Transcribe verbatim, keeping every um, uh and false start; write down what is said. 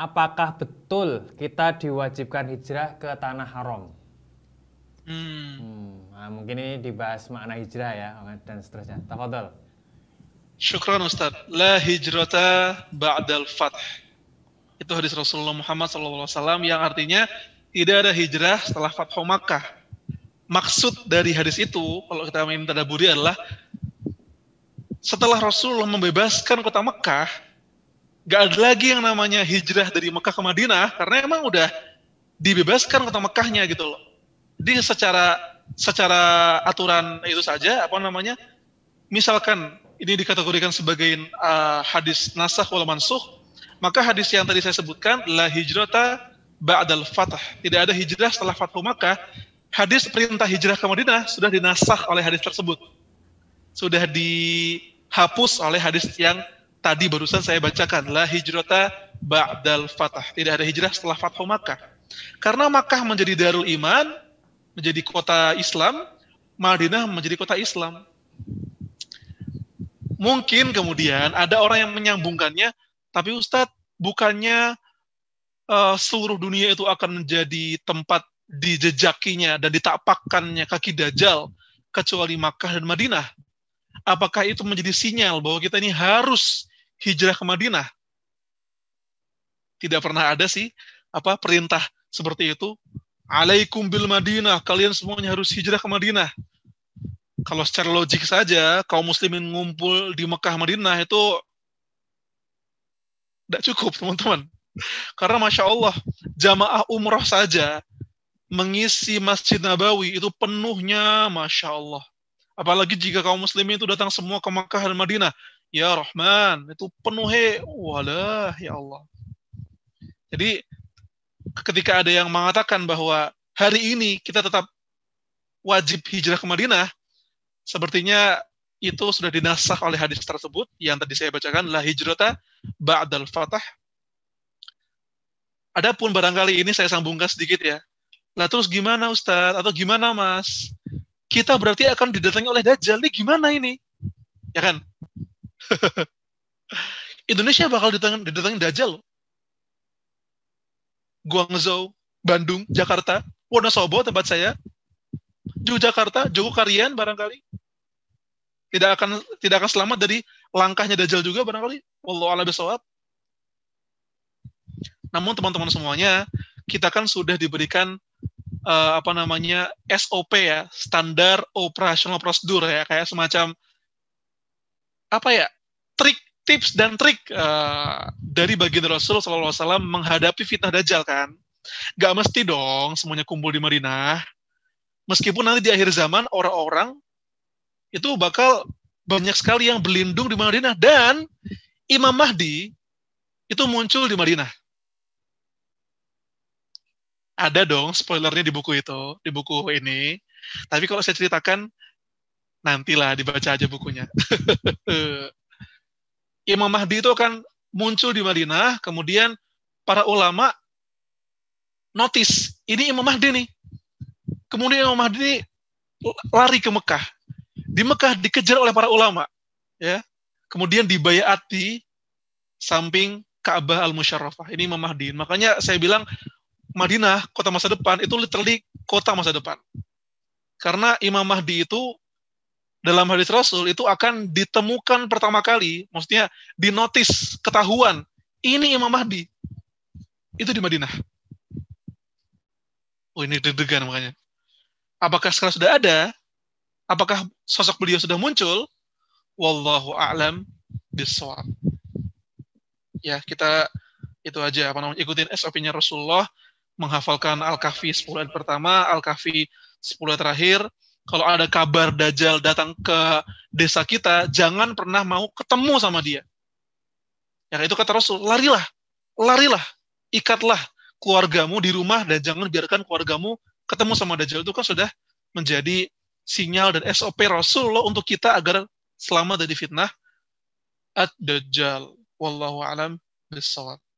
apakah betul kita diwajibkan hijrah ke tanah haram? Hmm. Hmm. Nah, mungkin ini dibahas makna hijrah ya dan seterusnya. Tafadhol. Syukran Ustaz. La hijrata ba'dal fath. Itu hadis Rasulullah Muhammad shallallahu alaihi wasallam yang artinya tidak ada hijrah setelah Fathu Makkah. Maksud dari hadis itu, kalau kita main tadaburi adalah setelah Rasulullah membebaskan kota Mekah, gak ada lagi yang namanya hijrah dari Mekah ke Madinah, karena emang udah dibebaskan kota Mekahnya gitu loh. Jadi secara secara aturan itu saja, apa namanya, misalkan ini dikategorikan sebagai uh, hadis nasah wal-mansuh, maka hadis yang tadi saya sebutkan, la hijrata ba'dal fath, tidak ada hijrah setelah Fathu Makkah. Hadis perintah hijrah ke Madinah sudah dinasakh oleh hadis tersebut, sudah dihapus oleh hadis yang tadi barusan saya bacakan, la hijrata ba'dal fath, tidak ada hijrah setelah Fathu Makkah. Karena Makkah menjadi Darul Iman, menjadi kota Islam, Madinah menjadi kota Islam. Mungkin kemudian ada orang yang menyambungkannya, tapi Ustadz, bukannya uh, seluruh dunia itu akan menjadi tempat dijejakinya dan ditapakkannya kaki Dajjal, kecuali Makkah dan Madinah. Apakah itu menjadi sinyal bahwa kita ini harus hijrah ke Madinah? Tidak pernah ada sih apa perintah seperti itu. Alaikum bil Madinah, kalian semuanya harus hijrah ke Madinah. Kalau secara logik saja, kaum muslimin ngumpul di Makkah Madinah itu tidak cukup, teman-teman. Karena Masya Allah, jamaah umroh saja mengisi Masjid Nabawi itu penuhnya, Masya Allah. Apalagi jika kaum muslimin itu datang semua ke Makkah dan Madinah. Ya Rahman, itu penuhnya. Walah, ya Allah. Jadi, ketika ada yang mengatakan bahwa hari ini kita tetap wajib hijrah ke Madinah, sepertinya itu sudah dinasakh oleh hadis tersebut yang tadi saya bacakan, la hijrata ba'dal fatah. Adapun barangkali ini saya sambungkan sedikit ya. Lah terus gimana Ustadz? Atau gimana Mas? Kita berarti akan didatangi oleh Dajjal. Ini gimana ini? Ya kan? Indonesia bakal didatang, didatangi Dajjal. Guangzhou, Bandung, Jakarta, Wonosobo tempat saya, Yogyakarta, Jogokarian barangkali. Tidak akan tidak akan selamat dari langkahnya Dajjal juga barangkali. Wallahu a'lam bissawab. Namun teman-teman semuanya, kita kan sudah diberikan uh, apa namanya S O P ya, Standard Operational Procedure ya, kayak semacam apa ya, trik, tips dan trik uh, dari baginda Rasul Shallallahu Alaihi Wasallam menghadapi fitnah Dajjal kan. Gak mesti dong semuanya kumpul di Madinah. Meskipun nanti di akhir zaman orang-orang itu bakal banyak sekali yang berlindung di Madinah, dan Imam Mahdi itu muncul di Madinah. Ada dong spoilernya di buku itu, di buku ini. Tapi kalau saya ceritakan, nantilah dibaca aja bukunya. Imam Mahdi itu akan muncul di Madinah, kemudian para ulama notice, ini Imam Mahdi nih. Kemudian Imam Mahdi lari ke Mekah. Di Mekah dikejar oleh para ulama. Ya. Kemudian dibayati samping Ka'bah Al-Musharrafah. Ini Imam Mahdi. Makanya saya bilang Madinah, kota masa depan, itu literally kota masa depan. Karena Imam Mahdi itu, dalam hadis Rasul, itu akan ditemukan pertama kali, maksudnya dinotis, ketahuan, ini Imam Mahdi. Itu di Madinah. Oh, ini deg-degan makanya. Apakah sekarang sudah ada? Apakah sosok beliau sudah muncul? Wallahu a'lam bissawab. Ya, kita itu aja apa namanya, ikutin S O P-nya Rasulullah, menghafalkan Al-Kahfi sepuluh ayat pertama, Al-Kahfi sepuluh ayat terakhir. Kalau ada kabar Dajjal datang ke desa kita, jangan pernah mau ketemu sama dia. Ya, itu kata Rasul, larilah, larilah, ikatlah keluargamu di rumah dan jangan biarkan keluargamu ketemu sama Dajjal. Itu kan sudah menjadi sinyal dan S O P Rasulullah untuk kita agar selamat dari fitnah Ad-Dajjal. Wallahu a'lam bissawab.